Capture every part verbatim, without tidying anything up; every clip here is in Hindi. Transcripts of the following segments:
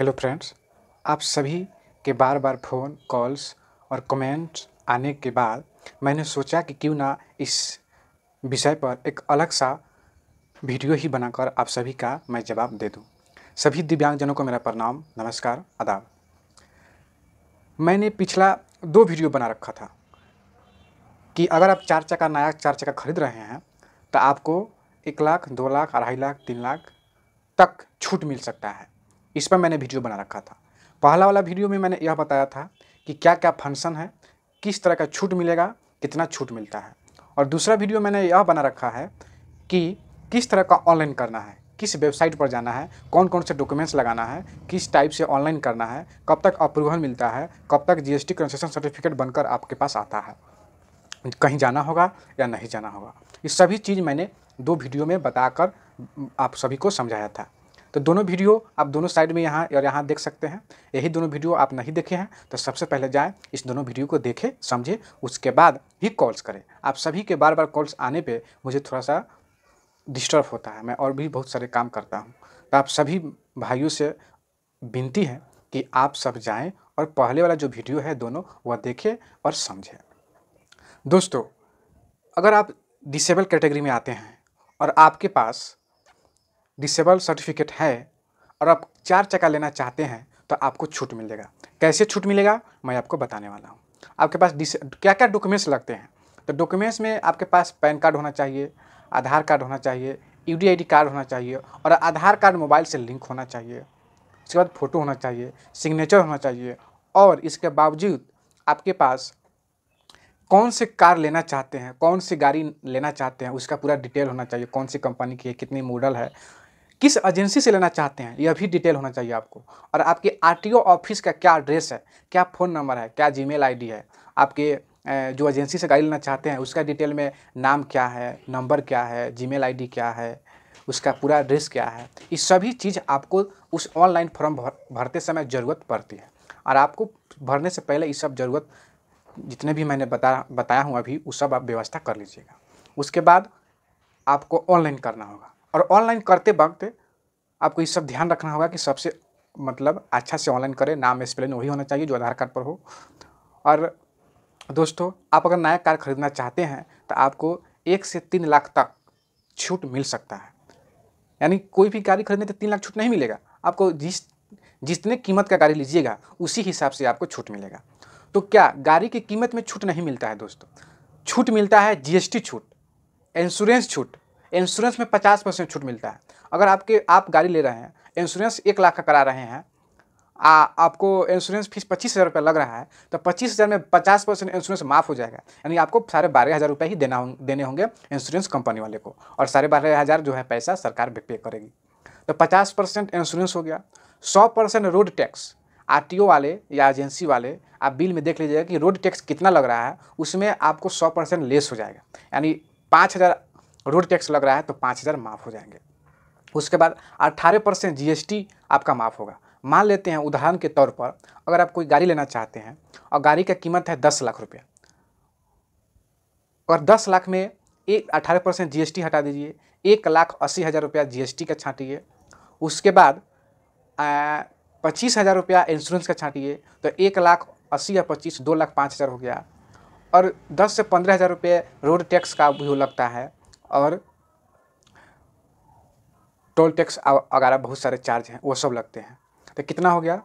हेलो फ्रेंड्स, आप सभी के बार बार फ़ोन कॉल्स और कमेंट्स आने के बाद मैंने सोचा कि क्यों ना इस विषय पर एक अलग सा वीडियो ही बनाकर आप सभी का मैं जवाब दे दूं। सभी दिव्यांगजनों को मेरा प्रणाम, नमस्कार, आदाब। मैंने पिछला दो वीडियो बना रखा था कि अगर आप चार चक्का नया चार चक्का खरीद रहे हैं तो आपको एक लाख दो लाख अढ़ाई लाख तीन लाख तक छूट मिल सकता है। इस पर मैंने वीडियो बना रखा था। पहला वाला वीडियो में मैंने यह बताया था कि क्या क्या फंक्शन है, किस तरह का छूट मिलेगा, कितना छूट मिलता है। और दूसरा वीडियो मैंने यह बना रखा है कि किस तरह का ऑनलाइन करना है, किस वेबसाइट पर जाना है, कौन कौन से डॉक्यूमेंट्स लगाना है, किस टाइप से ऑनलाइन करना है, कब तक अप्रूवल मिलता है, कब तक G S T concession certificate बनकर आपके पास आता है, कहीं जाना होगा या नहीं जाना होगा। ये सभी चीज़ मैंने दो वीडियो में बताकर आप सभी को समझाया था। तो दोनों वीडियो आप दोनों साइड में यहाँ और यहाँ देख सकते हैं। यही दोनों वीडियो आप नहीं देखे हैं तो सबसे पहले जाएं, इस दोनों वीडियो को देखें, समझें, उसके बाद ही कॉल्स करें। आप सभी के बार बार कॉल्स आने पे मुझे थोड़ा सा डिस्टर्ब होता है, मैं और भी बहुत सारे काम करता हूँ। तो आप सभी भाइयों से विनती है कि आप सब जाएँ और पहले वाला जो वीडियो है दोनों वह देखें और समझें। दोस्तों, अगर आप डिसेबल कैटेगरी में आते हैं और आपके पास डिसेबल सर्टिफिकेट है और आप चार चक्का लेना चाहते हैं तो आपको छूट मिलेगा। कैसे छूट मिलेगा मैं आपको बताने वाला हूँ। आपके पास क्या क्या डॉक्यूमेंट्स लगते हैं, तो डॉक्यूमेंट्स में आपके पास पैन कार्ड होना चाहिए, आधार कार्ड होना चाहिए, U D I D card होना चाहिए और आधार कार्ड मोबाइल से लिंक होना चाहिए। उसके बाद फ़ोटो होना चाहिए, सिग्नेचर होना चाहिए। और इसके बावजूद आपके पास कौन से कार लेना चाहते हैं, कौन सी गाड़ी लेना चाहते हैं, उसका पूरा डिटेल होना चाहिए। कौन सी कंपनी की है, कितनी मॉडल है, किस एजेंसी से लेना चाहते हैं, यह भी डिटेल होना चाहिए आपको। और आपके आरटीओ ऑफिस का क्या एड्रेस है, क्या फ़ोन नंबर है, क्या जीमेल आईडी है, आपके जो एजेंसी से गाड़ी लेना चाहते हैं उसका डिटेल में नाम क्या है, नंबर क्या है, जीमेल आईडी क्या है, उसका पूरा एड्रेस क्या है, ये सभी चीज़ आपको उस ऑनलाइन फॉर्म भर, भरते समय ज़रूरत पड़ती है। और आपको भरने से पहले ये सब ज़रूरत जितने भी मैंने बता बताया हूँ अभी, उस सब आप व्यवस्था कर लीजिएगा। उसके बाद आपको ऑनलाइन करना होगा और ऑनलाइन करते वक्त आपको इस सब ध्यान रखना होगा कि सबसे मतलब अच्छा से ऑनलाइन करें। नाम स्पेलिंग वही होना चाहिए जो आधार कार्ड पर हो। और दोस्तों, आप अगर नया कार खरीदना चाहते हैं तो आपको एक से तीन लाख तक छूट मिल सकता है। यानी कोई भी गाड़ी खरीदने तो तीन लाख छूट नहीं मिलेगा आपको, जिस जितने कीमत का गाड़ी लीजिएगा उसी हिसाब से आपको छूट मिलेगा। तो क्या गाड़ी की कीमत में छूट नहीं मिलता है दोस्तों? छूट मिलता है जीएसटी छूट, इंश्योरेंस छूट। इंश्योरेंस में पचास परसेंट छूट मिलता है। अगर आपके आप गाड़ी ले रहे हैं, इंश्योरेंस एक लाख का करा रहे हैं, आ, आपको इंश्योरेंस फीस पच्चीस हज़ार रुपये लग रहा है तो पच्चीस हज़ार में पचास परसेंट इंश्योरेंस माफ़ हो जाएगा। यानी आपको साढ़े बारह हज़ार रुपये ही देना हो, देने होंगे इंश्योरेंस कंपनी वाले को और साढ़े बारह हज़ार जो है पैसा सरकार पे करेगी। तो पचास परसेंट इंश्योरेंस हो गया। सौ परसेंट रोड टैक्स, आरटीओ वाले या एजेंसी वाले आप बिल में देख लीजिएगा कि रोड टैक्स कितना लग रहा है, उसमें आपको सौ परसेंट लेस हो जाएगा। यानी पाँच हज़ार रोड टैक्स लग रहा है तो पाँच हज़ार माफ़ हो जाएंगे। उसके बाद अट्ठारह परसेंट जीएसटी आपका माफ़ होगा। मान लेते हैं उदाहरण के तौर पर, अगर आप कोई गाड़ी लेना चाहते हैं और गाड़ी का कीमत है दस लाख रुपया और दस लाख में एक अट्ठारह परसेंट जीएसटी हटा दीजिए, एक लाख अस्सी हज़ार रुपया जीएसटी का छाटिए। उसके बाद पच्चीस हज़ार रुपया इंश्योरेंस का छाटिए तो एक लाख अस्सी या पच्चीस दो लाख पाँच हज़ार हो गया। और दस से पंद्रह हज़ार रुपये रोड टैक्स का भी लगता है और टोल टैक्स वगैरह बहुत सारे चार्ज हैं वो सब लगते हैं। तो कितना हो गया?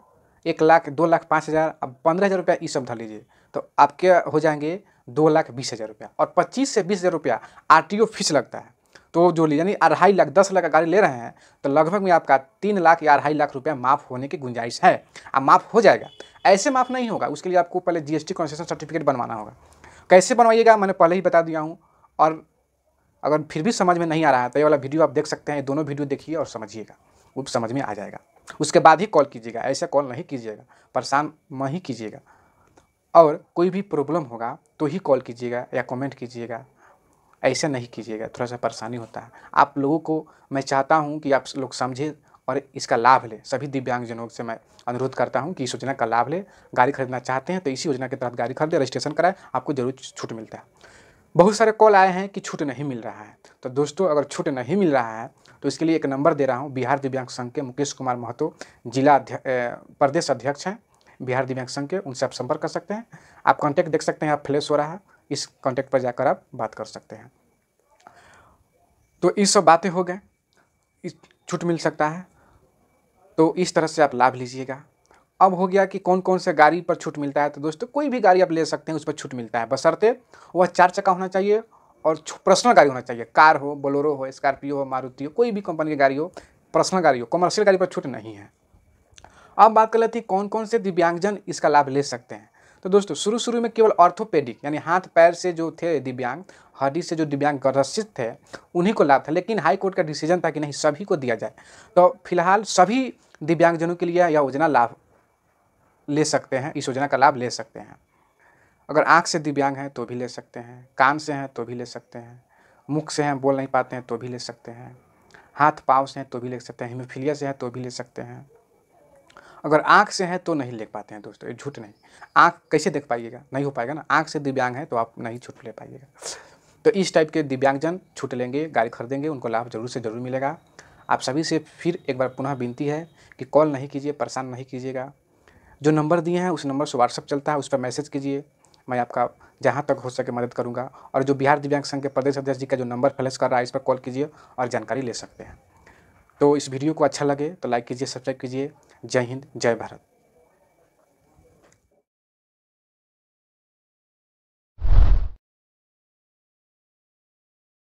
एक लाख दो लाख पाँच हज़ार अब पंद्रह हज़ार रुपया ये सब धर लीजिए तो आपके हो जाएंगे दो लाख बीस हज़ार रुपया। और पच्चीस से बीस हज़ार रुपया आर टी ओ फीस लगता है। तो जो यानी अढ़ाई लाख दस लाख का गाड़ी ले रहे हैं तो लगभग में आपका तीन लाख या अढ़ाई लाख रुपया माफ़ होने की गुंजाइश है। अब माफ़ हो जाएगा, ऐसे माफ़ नहीं होगा। उसके लिए आपको पहले G S T concession certificate बनवाना होगा। कैसे बनवाइएगा मैंने पहले ही बता दिया हूँ। और अगर फिर भी समझ में नहीं आ रहा है तो ये वाला वीडियो आप देख सकते हैं। दोनों वीडियो देखिए और समझिएगा, वो समझ में आ जाएगा। उसके बाद ही कॉल कीजिएगा, ऐसा कॉल नहीं कीजिएगा, परेशान में ही कीजिएगा। और कोई भी प्रॉब्लम होगा तो ही कॉल कीजिएगा या कमेंट कीजिएगा, ऐसा नहीं कीजिएगा, थोड़ा सा परेशानी होता है। आप लोगों को मैं चाहता हूँ कि आप लोग समझें और इसका लाभ लें। सभी दिव्यांगजनों से मैं अनुरोध करता हूँ कि इस योजना का लाभ लें। गाड़ी खरीदना चाहते हैं तो इसी योजना के तहत गाड़ी खरीदें, रजिस्ट्रेशन कराएं, आपको जरूर छूट मिलता है। बहुत सारे कॉल आए हैं कि छूट नहीं मिल रहा है। तो दोस्तों, अगर छूट नहीं मिल रहा है तो इसके लिए एक नंबर दे रहा हूँ, बिहार दिव्यांग संघ के मुकेश कुमार महतो जिला प्रदेश अध्यक्ष हैं बिहार दिव्यांग संघ के, उनसे आप संपर्क कर सकते हैं। आप कॉन्टैक्ट देख सकते हैं, आप फ्लैश हो रहा है, इस कॉन्टैक्ट पर जाकर आप बात कर सकते हैं। तो ये सब बातें हो गए, छूट मिल सकता है, तो इस तरह से आप लाभ लीजिएगा। अब हो गया कि कौन कौन से गाड़ी पर छूट मिलता है, तो दोस्तों कोई भी गाड़ी आप ले सकते हैं उस पर छूट मिलता है, बशर्ते वह चार चक्का होना चाहिए और पर्सनल गाड़ी होना चाहिए। कार हो, बोलेरो हो, स्कॉर्पियो हो, मारुति हो, कोई भी कंपनी की गाड़ी हो, पर्सनल गाड़ी हो, कमर्शियल गाड़ी पर छूट नहीं है। अब बात कर लेते हैं कौन कौन से दिव्यांगजन इसका लाभ ले सकते हैं। तो दोस्तों शुरू शुरू में केवल ऑर्थोपेडिक यानी हाथ पैर से जो थे दिव्यांग, हड्डी से जो दिव्यांग ग्रसित थे, उन्हीं को लाभ था। लेकिन हाई कोर्ट का डिसीजन था कि नहीं, सभी को दिया जाए, तो फिलहाल सभी दिव्यांगजनों के लिए यह योजना लाभ ले सकते हैं, इस योजना का लाभ ले सकते हैं। अगर आँख से दिव्यांग हैं तो भी ले सकते हैं, कान से हैं तो भी ले सकते हैं, मुख से हैं बोल नहीं पाते हैं तो भी ले सकते हैं, हाथ पाँव से हैं तो भी ले सकते हैं, हीमोफीलिया से हैं तो भी ले सकते हैं। अगर आँख से हैं तो नहीं ले पाते हैं दोस्तों, ये झूठ नहीं, आँख कैसे देख पाइएगा, नहीं हो पाएगा ना, आँख से दिव्यांग है तो आप नहीं छूट ले पाइएगा। तो इस टाइप के दिव्यांगजन छूट लेंगे, गाड़ी खरीदेंगे, उनको लाभ जरूर से ज़रूर मिलेगा। आप सभी से फिर एक बार पुनः विनती है कि कॉल नहीं कीजिए, परेशान नहीं कीजिएगा, जो नंबर दिए हैं उस नंबर से व्हाट्सअप चलता है, उस पर मैसेज कीजिए, मैं आपका जहाँ तक हो सके मदद करूँगा। और जो बिहार दिव्यांग संघ के प्रदेश अध्यक्ष जी का जो नंबर फ्लैश कर रहा है, इस पर कॉल कीजिए और जानकारी ले सकते हैं। तो इस वीडियो को अच्छा लगे तो लाइक कीजिए, सब्सक्राइब कीजिए। जय हिंद, जय भारत।